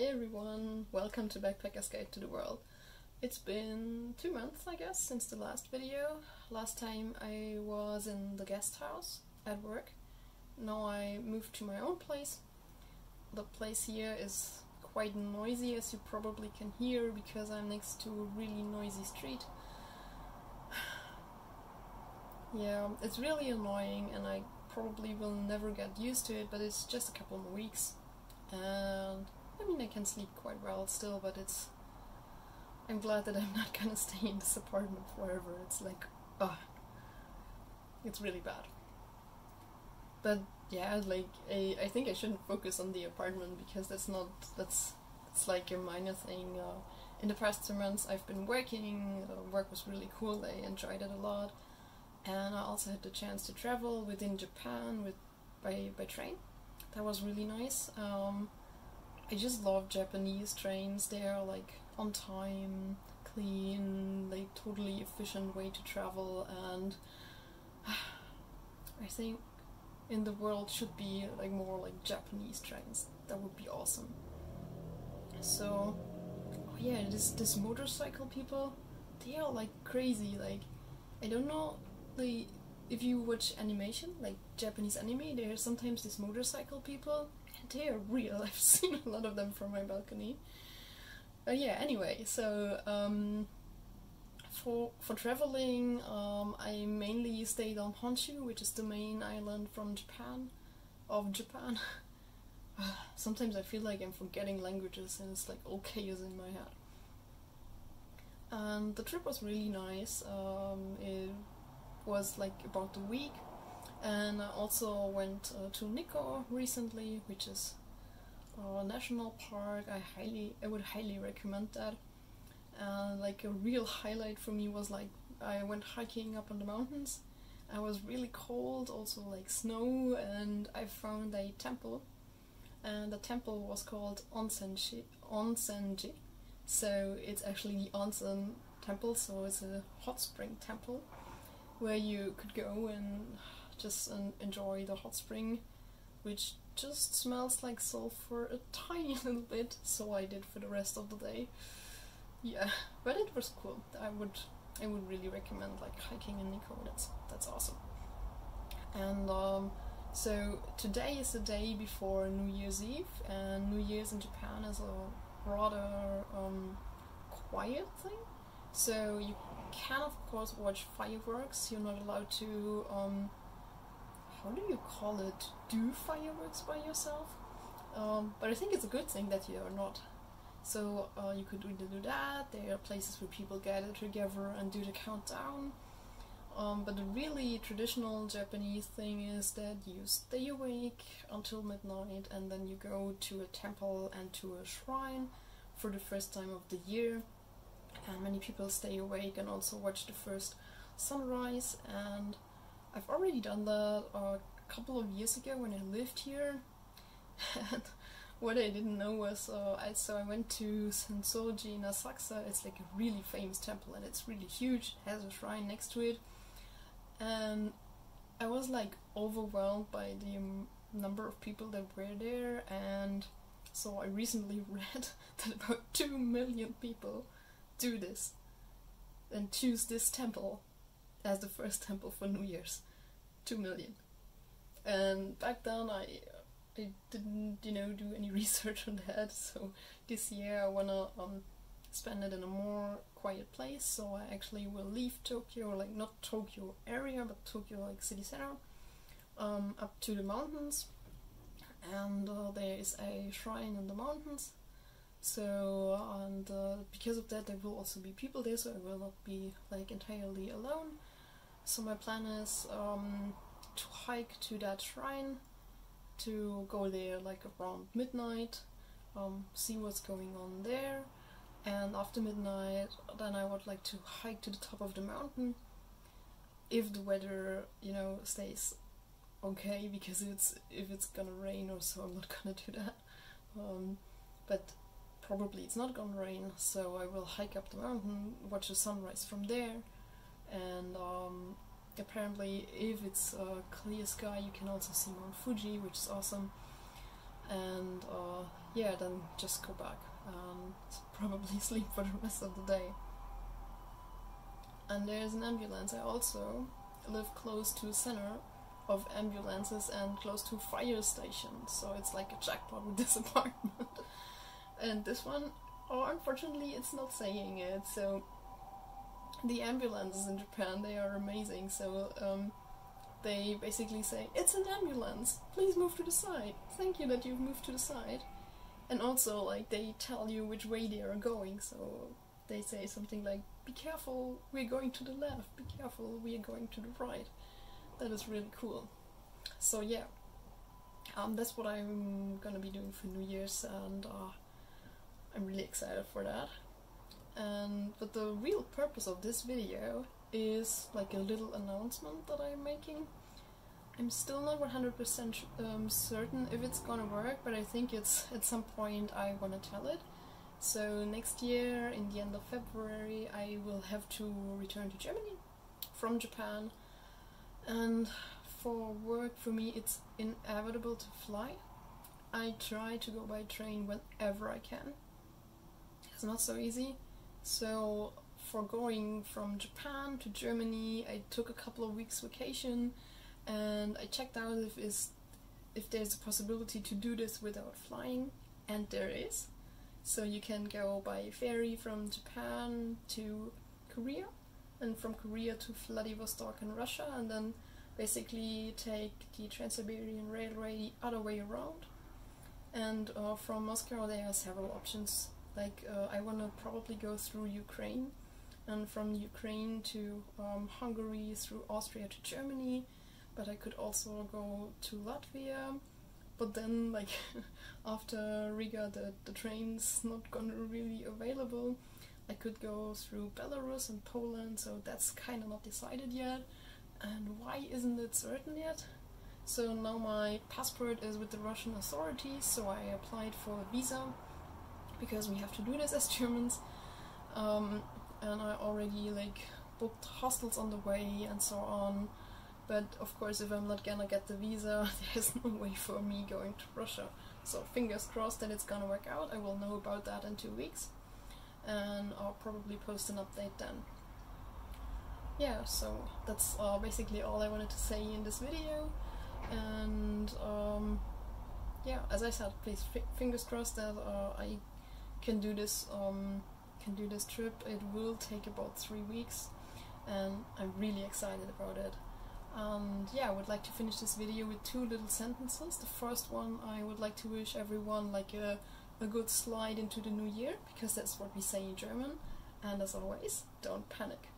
Hi everyone, welcome to Backpacker's Guide to the World. It's been 2 months, I guess, since the last video. Last time I was in the guest house at work. Now I moved to my own place. The place here is quite noisy, as you probably can hear, because I'm next to a really noisy street. Yeah, it's really annoying and I probably will never get used to it, but it's just a couple more weeks. And I mean, I can sleep quite well still, but it's... I'm glad that I'm not gonna stay in this apartment forever. It's like, oh, it's really bad. But yeah, like, I think I shouldn't focus on the apartment, because that's like a minor thing. In the past 2 months I've been working. Work was really cool, I enjoyed it a lot. And I also had the chance to travel within Japan by train. That was really nice. I just love Japanese trains. They are like on time, clean, like totally efficient way to travel, and I think in the world should be like more like Japanese trains. That would be awesome. So, oh yeah, this motorcycle people, they are like crazy. Like, I don't know, like if you watch animation, like Japanese anime, there are sometimes these motorcycle people. They are real, I've seen a lot of them from my balcony. But yeah, anyway, so for traveling, I mainly stayed on Honshu, which is the main island of Japan. Sometimes I feel like I'm forgetting languages and it's like all chaos in my head. And the trip was really nice. It was like about a week. And I also went to Nikko recently, which is a national park. I would highly recommend that. Like a real highlight for me was like I went hiking up on the mountains. I was really cold, also like snow, and I found a temple. And the temple was called Onsenji. So it's actually the onsen temple, so it's a hot spring temple where you could go and just enjoy the hot spring, which just smells like sulfur a tiny little bit, so I did for the rest of the day. Yeah, but it was cool. I would really recommend like hiking in Nikko. That's awesome. And so today is the day before New Year's Eve, and New Year's in Japan is a rather quiet thing, so you can of course watch fireworks. You're not allowed to how do you call it, do fireworks by yourself, but I think it's a good thing that you are not. So you could either do that, there are places where people gather together and do the countdown, but the really traditional Japanese thing is that you stay awake until midnight and then you go to a temple and to a shrine for the first time of the year. And many people stay awake and also watch the first sunrise, and I've already done that a couple of years ago when I lived here. And what I didn't know was, I went to Sensoji in Asakusa. It's like a really famous temple and it's really huge, it has a shrine next to it. And I was like overwhelmed by the number of people that were there, and so I recently read that about 2 million people do this and choose this temple as the first temple for New Year's. 2 million. And back then I didn't, you know, do any research on that, so this year I wanna spend it in a more quiet place, so I actually will leave Tokyo, like not Tokyo area, but Tokyo like city center, up to the mountains, and there is a shrine in the mountains. So, and because of that there will also be people there, so I will not be like entirely alone. So my plan is to hike to that shrine, to go there like around midnight, see what's going on there, and after midnight then I would like to hike to the top of the mountain, if the weather, you know, stays okay, because if it's gonna rain or so I'm not gonna do that. But probably it's not gonna rain, so I will hike up the mountain, watch the sunrise from there, and apparently if it's a clear sky you can also see Mount Fuji, which is awesome. and yeah, then just go back and probably sleep for the rest of the day. And there's an ambulance. I also live close to a center of ambulances and close to fire stations, so it's like a jackpot with this apartment. And this one, oh, unfortunately it's not saying it, so the ambulances in Japan, they are amazing. So they basically say, it's an ambulance, please move to the side, thank you that you've moved to the side. And also, like, they tell you which way they are going, so they say something like, be careful, we're going to the left, be careful, we're going to the right. That is really cool. So yeah, that's what I'm gonna be doing for New Year's, and I'm really excited for that. But the real purpose of this video is like a little announcement that I'm making. I'm still not 100% certain if it's gonna work, but I think it's at some point I'm gonna tell it. So next year, in the end of February, I will have to return to Germany from Japan. And for work, for me, it's inevitable to fly. I try to go by train whenever I can. It's not so easy. So for going from Japan to Germany, I took a couple of weeks vacation, and I checked out if there's a possibility to do this without flying, and there is. So you can go by ferry from Japan to Korea, and from Korea to Vladivostok in Russia, and then basically take the Trans-Siberian Railway the other way around. And from Moscow there are several options, like I want to probably go through Ukraine, and from Ukraine to Hungary, through Austria to Germany, but I could also go to Latvia, but then, like, after Riga the train's not gonna really available. I could go through Belarus and Poland, so that's kind of not decided yet. And why isn't it certain yet? So now my passport is with the Russian authorities, so I applied for a visa, because we have to do this as Germans. And I already, like, booked hostels on the way and so on. But of course, if I'm not gonna get the visa, there's no way for me going to Russia. So fingers crossed that it's gonna work out. I will know about that in 2 weeks. And I'll probably post an update then. Yeah, so that's basically all I wanted to say in this video. And yeah, as I said, please fingers crossed that I can do this trip. It will take about 3 weeks, and I'm really excited about it. And yeah, I would like to finish this video with 2 little sentences. The first one, I would like to wish everyone like a good slide into the new year, because that's what we say in German. And as always, don't panic.